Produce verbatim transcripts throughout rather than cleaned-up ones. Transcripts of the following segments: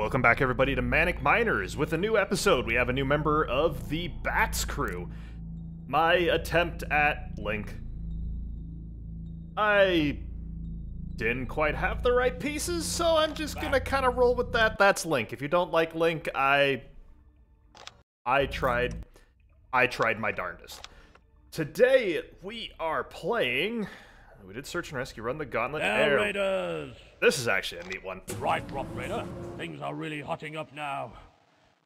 Welcome back, everybody, to Manic Miners. With a new episode, we have a new member of the Bats crew. My attempt at Link. I didn't quite have the right pieces, so I'm just gonna kind of roll with that. That's Link. If you don't like Link, I... I tried... I tried my darndest. Today, we are playing... We did search and rescue, run the gauntlet. Air Raiders! This is actually a neat one. Right, Rock Raider. Things are really hotting up now.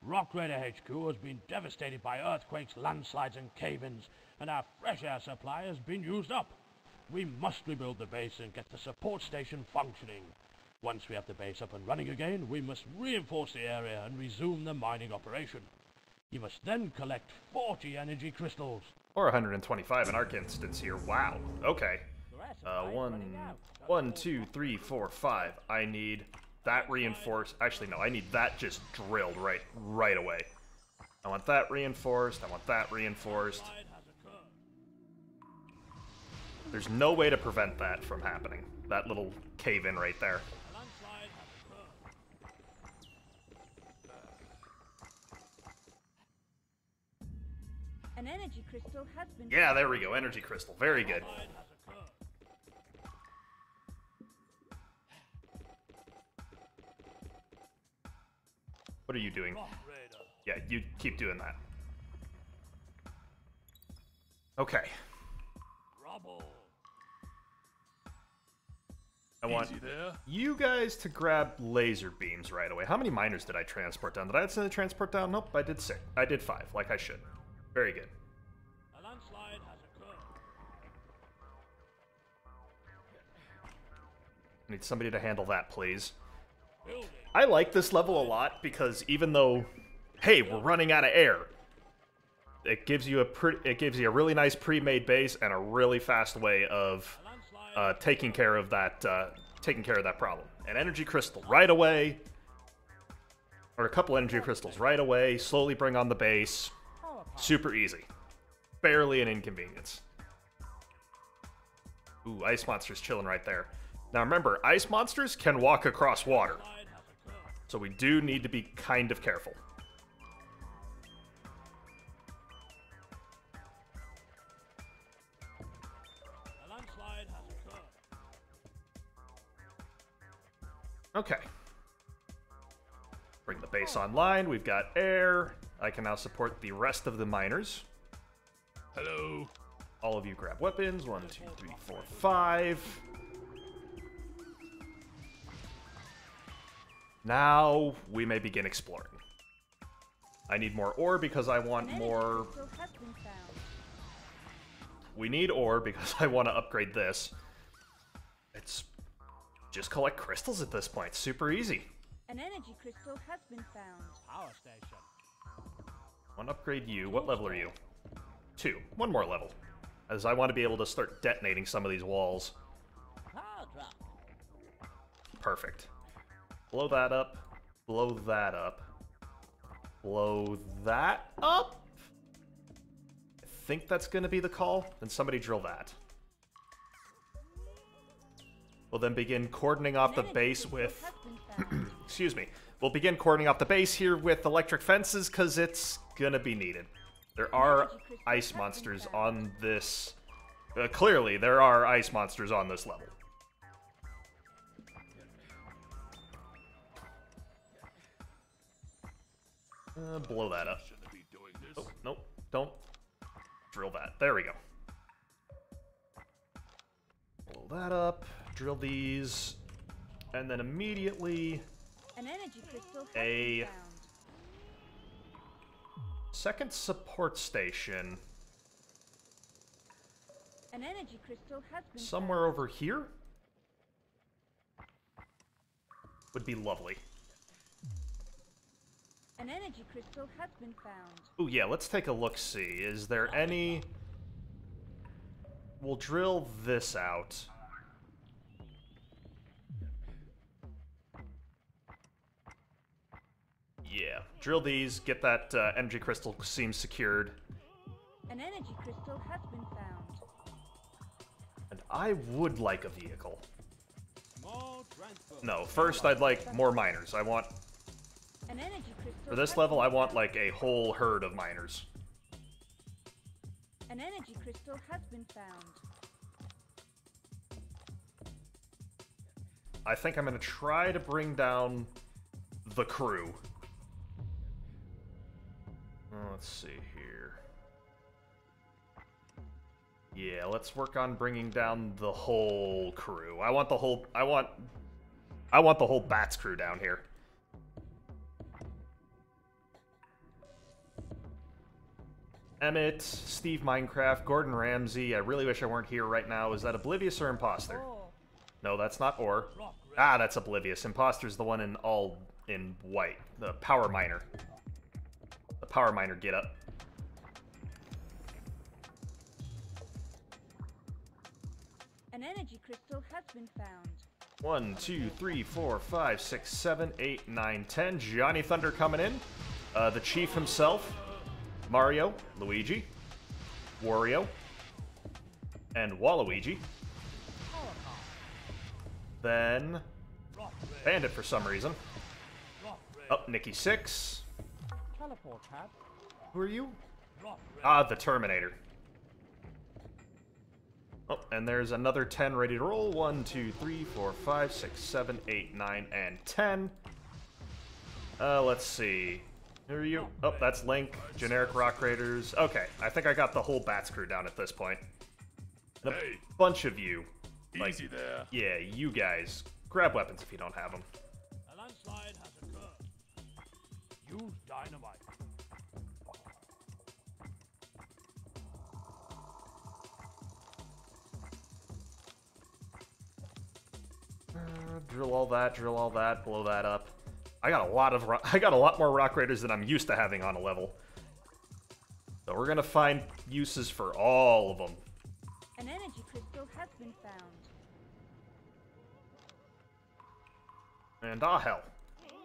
Rock Raider H Q has been devastated by earthquakes, landslides, and cave-ins, and our fresh air supply has been used up. We must rebuild the base and get the support station functioning. Once we have the base up and running again, we must reinforce the area and resume the mining operation. You must then collect forty energy crystals. Or one hundred twenty-five in our instance here. Wow. Okay. Uh, one, one, two, three, four, five. I need that reinforced. Actually, no, I need that just drilled right, right away. I want that reinforced. I want that reinforced. There's no way to prevent that from happening. That little cave-in right there. An energy crystal has been. Yeah, there we go. Energy crystal. Very good. What are you doing? Yeah, you keep doing that. Okay. I want you guys to grab laser beams right away. How many miners did I transport down? Did I accidentally transport down? Nope, I did six. I did five, like I should. Very good. A landslide has occurred. I need somebody to handle that, please. I like this level a lot because even though, hey, we're running out of air, it gives you a pre it gives you a really nice pre-made base and a really fast way of uh, taking care of that uh, taking care of that problem. An energy crystal right away, or a couple energy crystals right away. Slowly bring on the base. Super easy, barely an inconvenience. Ooh, ice monster's chilling right there. Now remember, ice monsters can walk across water. So we do need to be kind of careful. A landslide has occurred. Okay. Bring the base online. We've got air. I can now support the rest of the miners. Hello. All of you grab weapons. One, two, three, four, five. Now, we may begin exploring. I need more ore because I want more... We need ore because I want to upgrade this. It's... Just collect crystals at this point. Super easy. An energy crystal has been found. Power station. One upgrade you. What level are you? Two. One more level. As I want to be able to start detonating some of these walls. Perfect. Blow that up. Blow that up. Blow that up? I think that's going to be the call. Then somebody drill that. We'll then begin cordoning off the base with... Excuse me. We'll begin cordoning off the base here with electric fences because it's going to be needed. There are ice monsters on this... Uh, clearly, there are ice monsters on this level. Uh, blow that up. Oh, nope, don't drill that. There we go. Blow that up, drill these, and then immediately an energy crystal a second support station an energy crystal has been somewhere found. Over here would be lovely. An energy crystal has been found. Oh yeah, let's take a look-see. Is there any... We'll drill this out. Yeah, drill these, get that uh, energy crystal seam secured. An energy crystal has been found. And I would like a vehicle. No, first I'd like more miners. I want... For this level, I want like a whole herd of miners. An energy crystal has been found. I think I'm gonna try to bring down the crew. Let's see here. Yeah, let's work on bringing down the whole crew. I want the whole. I want. I want the whole bats crew down here. Emmett, Steve Minecraft, Gordon Ramsay. I really wish I weren't here right now. Is that Oblivious or Imposter? No, that's not Or. Ah, that's Oblivious. Imposter's the one in all in white. The power miner. The power miner get up. An energy crystal has been found. One, two, three, four, five, six, seven, eight, nine, ten. Johnny Thunder coming in. Uh, the Chief himself. Mario, Luigi, Wario, and Waluigi. Then Bandit for some reason. Up, Nikki Six. Who are you? Ah, the Terminator. Oh, and there's another ten ready to roll. One, two, three, four, five, six, seven, eight, nine, and ten. Uh, let's see. Who are you? Oh, that's Link. Generic Rock Raiders. Okay, I think I got the whole bats crew down at this point. A hey. bunch of you. Like, easy there. Yeah, you guys. Grab weapons if you don't have them. A landslide has occurred. Use dynamite. Uh, drill all that, drill all that, blow that up. I got a lot of I got a lot more Rock Raiders than I'm used to having on a level. So we're gonna find uses for all of them. An energy crystal has been found. And ah hell,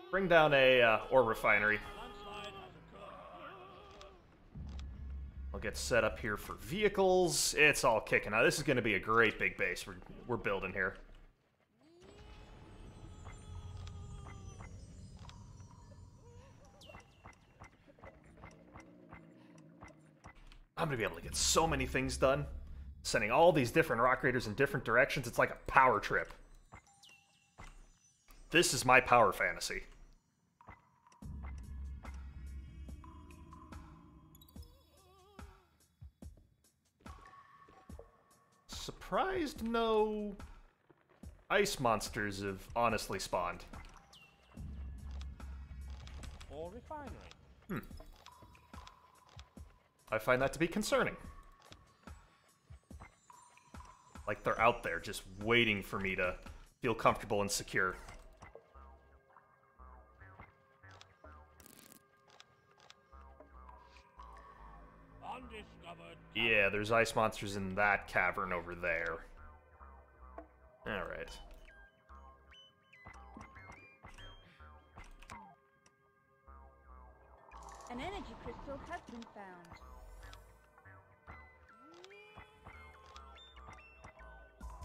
bring down a uh, ore refinery. I'll get set up here for vehicles. It's all kicking. Now this is gonna be a great big base we're we're building here. I'm gonna be able to get so many things done. Sending all these different Rock Raiders in different directions, it's like a power trip. This is my power fantasy. Surprised no ice monsters have honestly spawned. Or refinery. Hmm. I find that to be concerning. Like they're out there just waiting for me to feel comfortable and secure. Undiscovered. Yeah, there's ice monsters in that cavern over there. All right. An energy crystal has been found.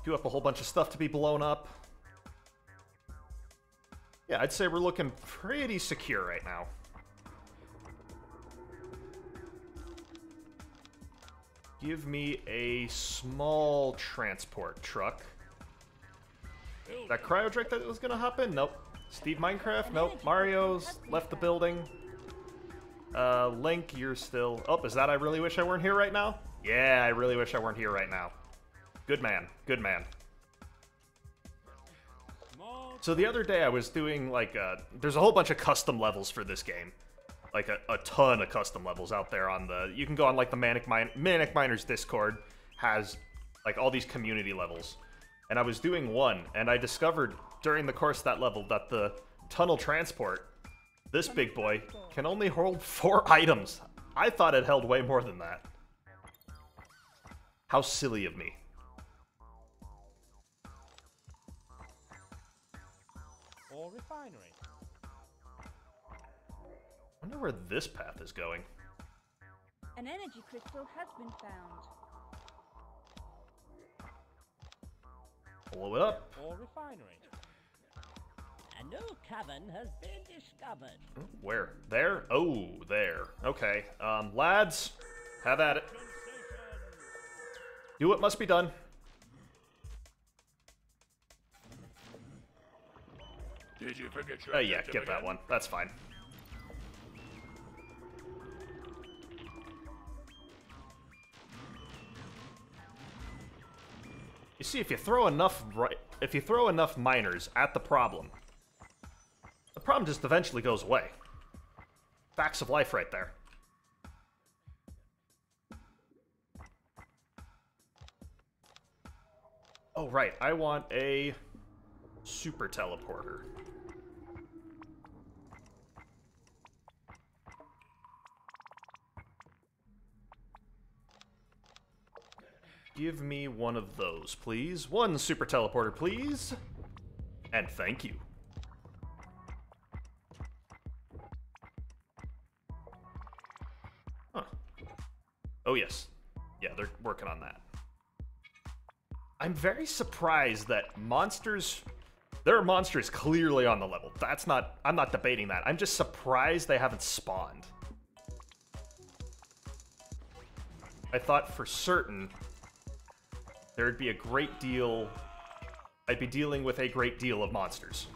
Queue up a whole bunch of stuff to be blown up. Yeah, I'd say we're looking pretty secure right now. Give me a small transport truck. Is that Cryo Drake that was gonna hop in? Nope. Steve Minecraft? Nope. Mario's left the building. Uh, Link, you're still... Oh, is that I really wish I weren't here right now? Yeah, I really wish I weren't here right now. Good man. Good man. So the other day I was doing, like, a, there's a whole bunch of custom levels for this game. Like, a, a ton of custom levels out there on the... You can go on, like, the Manic, Min- Manic Miners Discord has, like, all these community levels. And I was doing one, and I discovered during the course of that level that the tunnel transport, this big boy, can only hold four items. I thought it held way more than that. How silly of me. Refinery. I wonder where this path is going. An energy crystal has been found. Blow it up. Or refinery. A new cavern has been discovered. Where? There? Oh, there. Okay. Um, lads, have at it. Do what must be done. Did you forget your... Oh, yeah, get that one. That's fine. You see, if you throw enough if you throw enough miners at the problem, the problem just eventually goes away. Facts of life right there. Oh, right. I want a super teleporter. Give me one of those, please. One super teleporter, please. And thank you. Huh. Oh, yes. Yeah, they're working on that. I'm very surprised that monsters... There are monsters clearly on the level. That's not... I'm not debating that. I'm just surprised they haven't spawned. I thought for certain... There'd be a great deal... I'd be dealing with a great deal of monsters.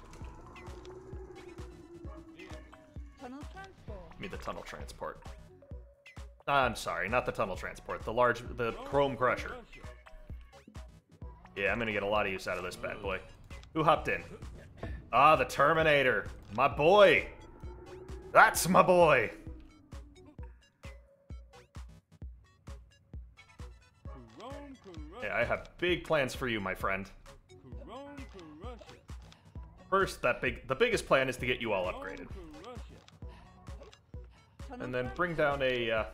Tunnel transport. I mean the tunnel transport. I'm sorry, not the tunnel transport. The large... the Chrome Crusher. Yeah, I'm gonna get a lot of use out of this bad boy. Who hopped in? Ah, the Terminator. My boy! That's my boy! Yeah, I have big plans for you, my friend. First, that big the biggest plan is to get you all upgraded. And then bring down a uh...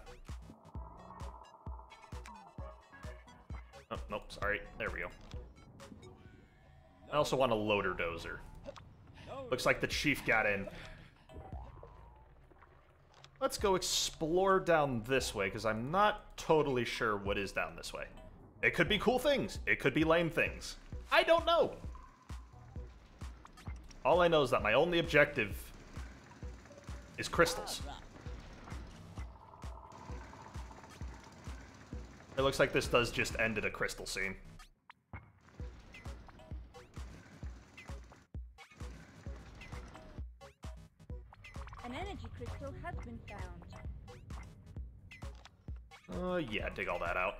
Oh, nope, sorry. There we go. I also want a loader dozer. Looks like the chief got in. Let's go explore down this way, because I'm not totally sure what is down this way. It could be cool things. It could be lame things. I don't know. All I know is that my only objective is crystals. It looks like this does just end at a crystal scene. An energy crystal has been found. Oh, uh, yeah, dig all that out.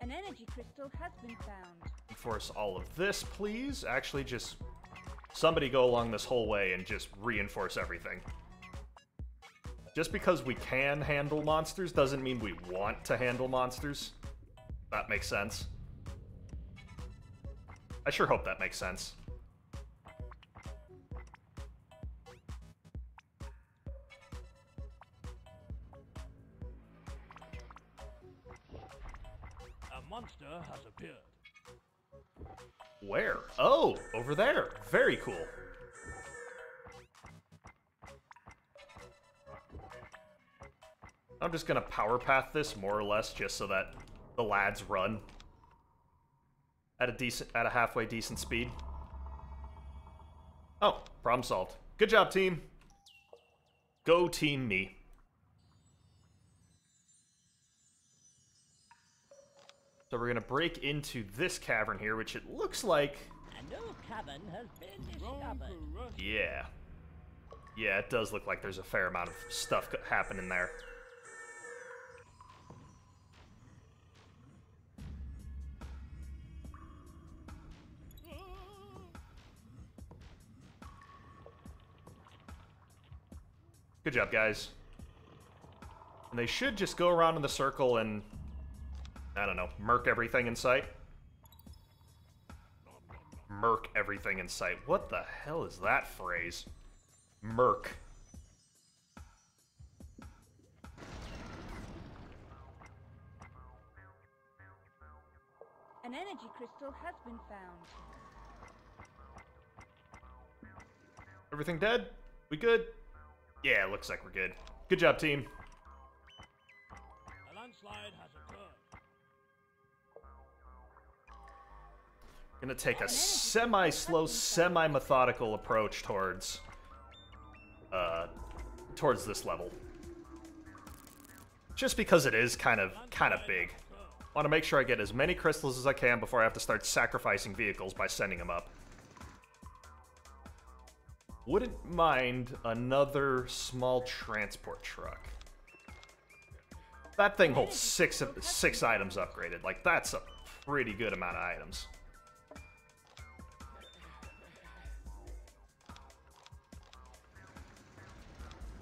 An energy crystal has been found. Enforce all of this, please. Actually, just somebody go along this whole way and just reinforce everything. Just because we can handle monsters doesn't mean we want to handle monsters. That makes sense. I sure hope that makes sense. Monster has appeared. Where? Oh, over there. Very cool. I'm just gonna power path this more or less just so that the lads run at a decent at a halfway decent speed. Oh, problem solved. Good job, team. Go team me. So we're gonna break into this cavern here, which it looks like. A new cavern has been discovered. Yeah, yeah, it does look like there's a fair amount of stuff happening there. Good job, guys. And they should just go around in the circle and. I don't know, murk everything in sight. Murk everything in sight. What the hell is that phrase? Murk. An energy crystal has been found. Everything dead? We good? Yeah, it looks like we're good. Good job, team. A landslide has occurred. Gonna take a semi-slow, semi-methodical approach towards, uh, towards this level. Just because it is kind of, kind of big. Want to make sure I get as many crystals as I can before I have to start sacrificing vehicles by sending them up. Wouldn't mind another small transport truck. That thing holds six six items upgraded. Like, that's a pretty good amount of items.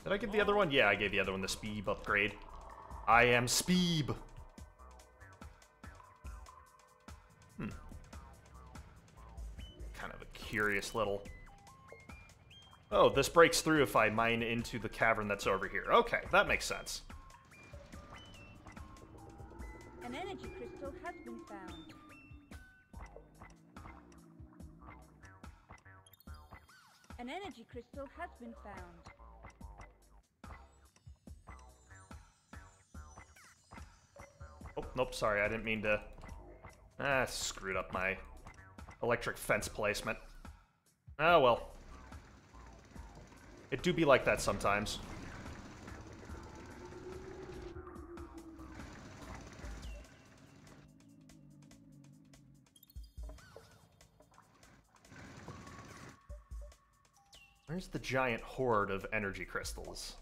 Did I give the other one? Yeah, I gave the other one the Speeb upgrade. I am Speeb. Hmm. Kind of a curious little... Oh, this breaks through if I mine into the cavern that's over here. Okay, that makes sense. An energy crystal has been found. An energy crystal has been found. Oh, nope, sorry, I didn't mean to... Ah, screwed up my electric fence placement. Oh, well. It do be like that sometimes. Where's the giant horde of energy crystals?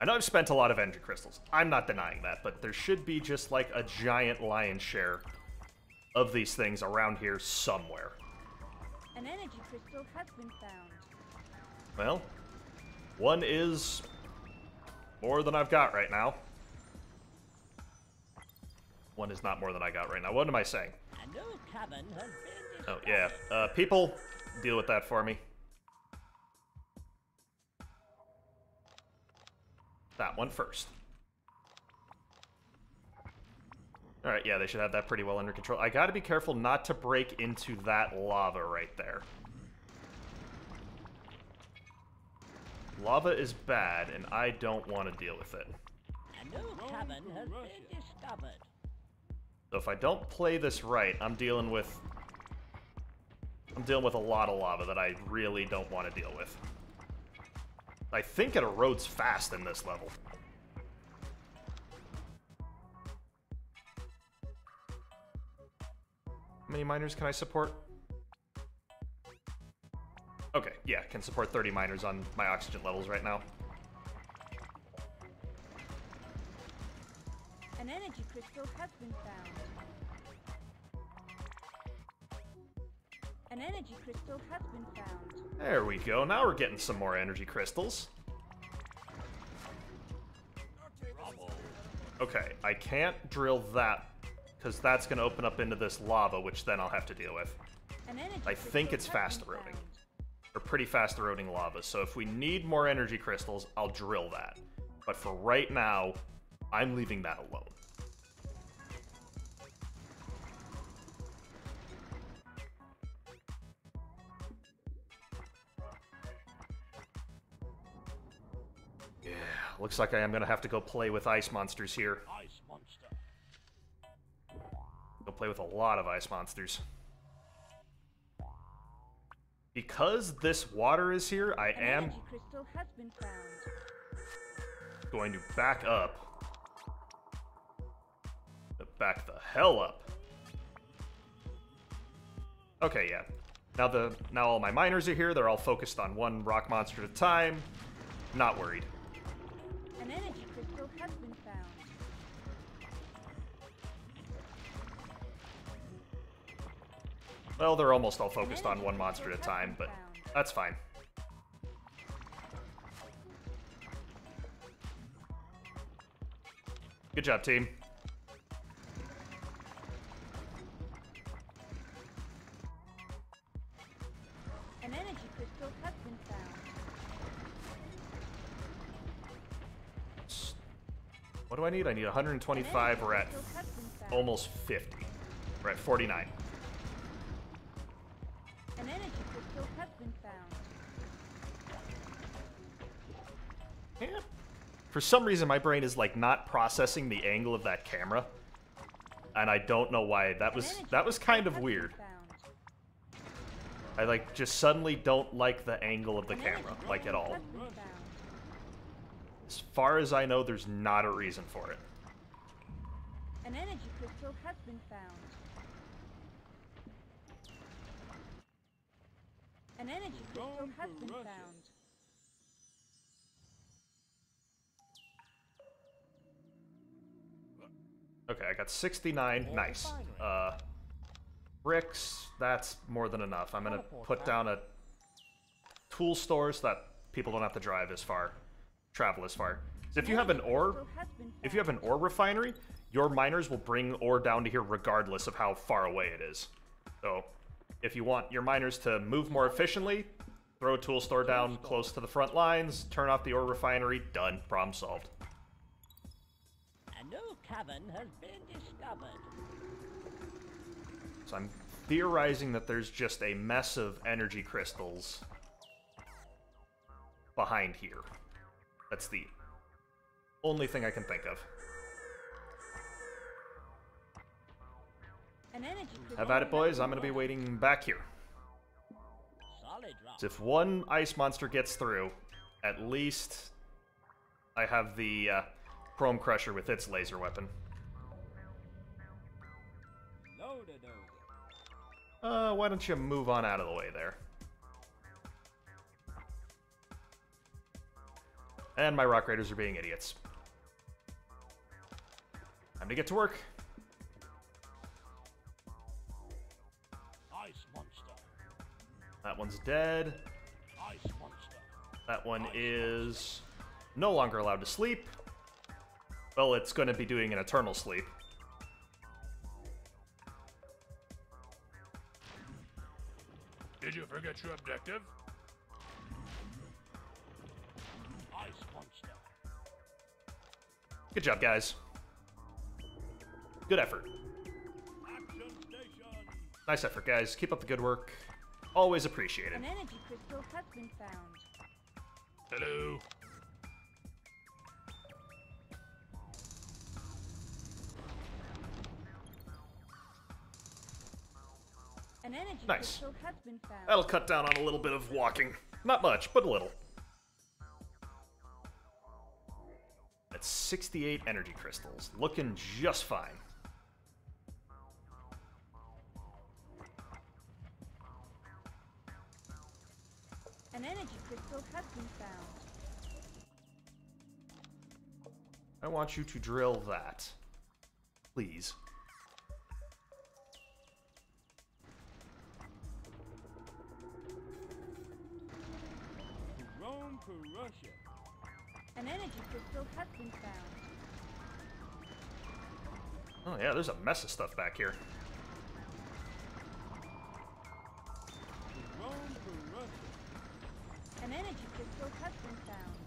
I know I've spent a lot of energy crystals. I'm not denying that, but there should be just like a giant lion's share of these things around here somewhere. An energy crystal has been found. Well, one is more than I've got right now. One is not more than I got right now. What am I saying? A new cabin has been oh, yeah. Uh, people, deal with that for me. That one first. Alright, yeah, they should have that pretty well under control. I gotta be careful not to break into that lava right there. Lava is bad, and I don't want to deal with it. A new cabin has been discovered. So if I don't play this right, I'm dealing with... I'm dealing with a lot of lava that I really don't want to deal with. I think it erodes fast in this level. How many miners can I support? Okay, yeah, I can support thirty miners on my oxygen levels right now. An energy crystal has been found. An energy crystal has been found. There we go, now we're getting some more energy crystals. Okay, I can't drill that, because that's going to open up into this lava, which then I'll have to deal with. I think it's fast eroding. Or pretty fast eroding lava, so if we need more energy crystals, I'll drill that. But for right now, I'm leaving that alone. Looks like I am going to have to go play with ice monsters here. Ice monster. Go play with a lot of ice monsters. Because this water is here, I An am crystal has been found. Going to back up. Back the hell up. Okay, yeah. Now the now all my miners are here. They're all focused on one rock monster at a time. Not worried. An energy crystal has been found. Well, they're almost all focused on one monster at a time, but that's fine. Good job, team. An energy crystal has been found. What do I need? I need one hundred twenty-five. We're at almost fifty. We're at forty-nine. An energy crystal has been found. Yeah. For some reason, my brain is like not processing the angle of that camera, and I don't know why. That was that was kind of weird. I, like, just suddenly don't like the angle of the camera, like, at all. As far as I know, there's not a reason for it. An energy crystal has been found. An energy crystal has been found. Okay, I got sixty-nine. Nice. Uh, bricks, that's more than enough. I'm going to put down a tool store so that people don't have to drive as far, travel as far. So if you have an ore, if you have an ore refinery, your miners will bring ore down to here regardless of how far away it is. So if you want your miners to move more efficiently, throw a tool store down close to the front lines, turn off the ore refinery, done, problem solved. A new cavern has been discovered. So I'm theorizing that there's just a mess of energy crystals behind here. That's the only thing I can think of. How about it, boys? I'm going to be waiting back here. So if one ice monster gets through, at least I have the uh, Chrome Crusher with its laser weapon. Uh, why don't you move on out of the way there? And my Rock Raiders are being idiots. Time to get to work. That one's dead. That one is no longer allowed to sleep. Well, it's going to be doing an eternal sleep. Did you forget your objective? Good job, guys. Good effort. Nice effort, guys. Keep up the good work. Always appreciated. An energy crystal has been found. Hello. An energy nice. Crystal has been found. That'll cut down on a little bit of walking. Not much, but a little. That's sixty-eight energy crystals. Looking just fine. An energy crystal has been found. I want you to drill that. Please. Chrome Crusher. An energy crystal has been found. Oh yeah, there's a mess of stuff back here. An energy crystal has been found.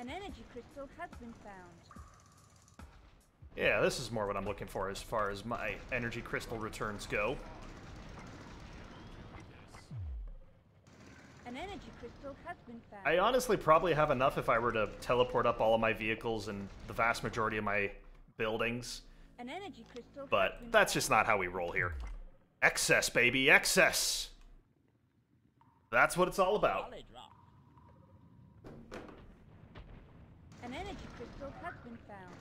An energy crystal has been found. Yeah, this is more what I'm looking for as far as my energy crystal returns go. An energy crystal has been found. I honestly probably have enough if I were to teleport up all of my vehicles and the vast majority of my buildings. An energy crystal, but that's just not how we roll here. Excess, baby, excess! That's what it's all about. An energy crystal has been found.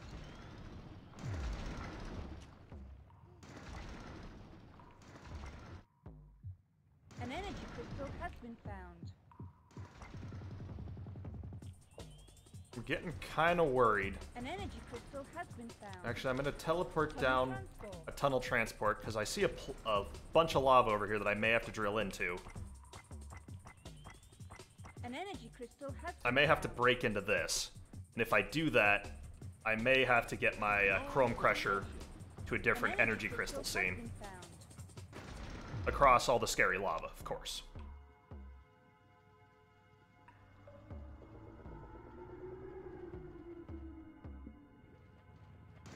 An energy crystal has been found. We're getting kind of worried. An energy crystal has been found. Actually, I'm going to teleport down a tunnel transport, because I see a, pl a bunch of lava over here that I may have to drill into. An energy crystal has I may have to break into this, and if I do that, I may have to get my uh, Chrome Crusher to a different energy, energy crystal, crystal scene. Across all the scary lava, of course.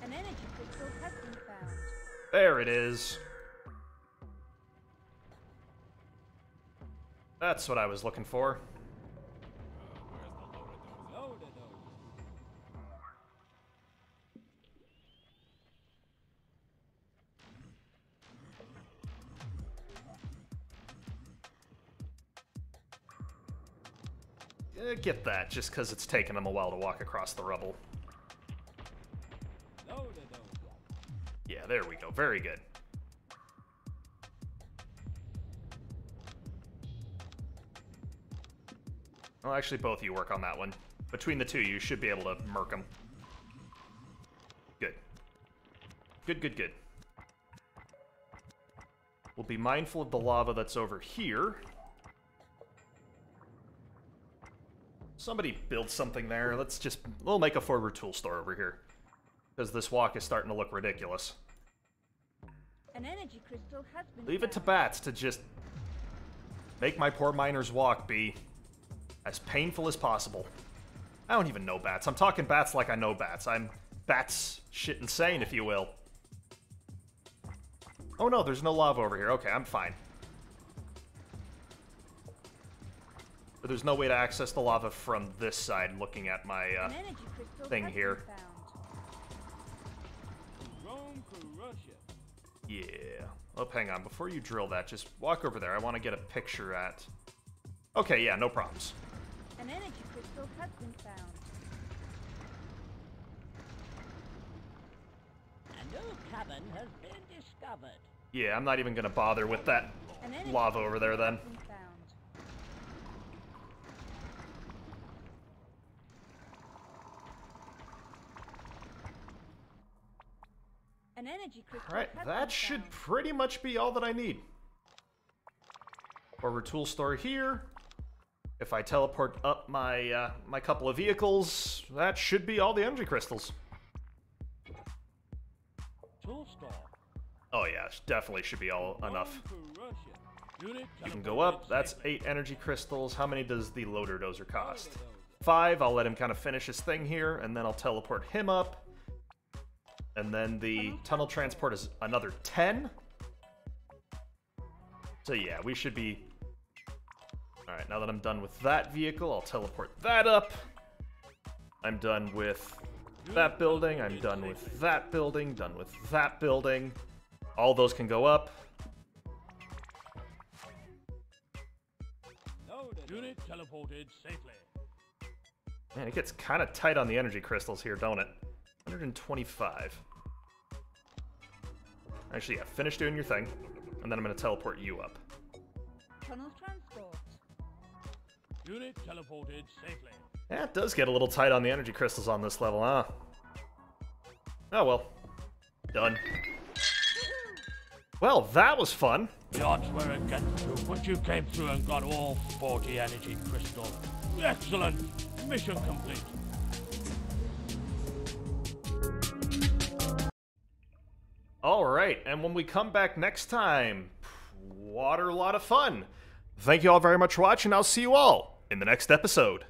An energy crystal has been found. There it is. That's what I was looking for. uh, get that, just because it's taken them a while to walk across the rubble. Yeah, there we go. Very good. Well, actually, both of you work on that one. Between the two, you should be able to murk them. Good. Good, good, good. We'll be mindful of the lava that's over here. Somebody build something there. Let's just... We'll make a forward tool store over here. Because this walk is starting to look ridiculous. An energy crystal has been Leave found. It to bats to just... make my poor miner's walk be... as painful as possible. I don't even know bats. I'm talking bats like I know bats. I'm bats shit insane, if you will. Oh no, there's no lava over here. Okay, I'm fine. But there's no way to access the lava from this side looking at my uh, thing here. Yeah. Oh, hang on. Before you drill that, just walk over there. I want to get a picture at... Okay, yeah, no problems. An energy crystal has been found. A new cavern has been discovered. Yeah, I'm not even going to bother with that lava over there, then. An energy crystal. All right, that should pretty much be all that I need. Or tool store here. If I teleport up my uh, my couple of vehicles, that should be all the energy crystals. Tool store. Oh yeah, definitely should be all enough. You can go up. That's eight energy crystals. How many does the loader dozer cost? Five. I'll let him kind of finish his thing here, and then I'll teleport him up. And then the tunnel transport is another ten. So yeah, we should be... Alright, now that I'm done with that vehicle, I'll teleport that up. I'm done with that building, I'm done with that building, done with that building. All those can go up. Unit teleported safely. Man, it gets kind of tight on the energy crystals here, don't it? one hundred twenty-five. Actually, yeah, finish doing your thing, and then I'm going to teleport you up. Tunnel transport. Unit teleported safely. Yeah, it does get a little tight on the energy crystals on this level, huh? Oh well. Done. Well, that was fun. That's where it gets to, but you came through and got all forty energy crystals. Excellent! Mission complete. Alright, and when we come back next time, water a lot of fun. Thank you all very much for watching. I'll see you all in the next episode.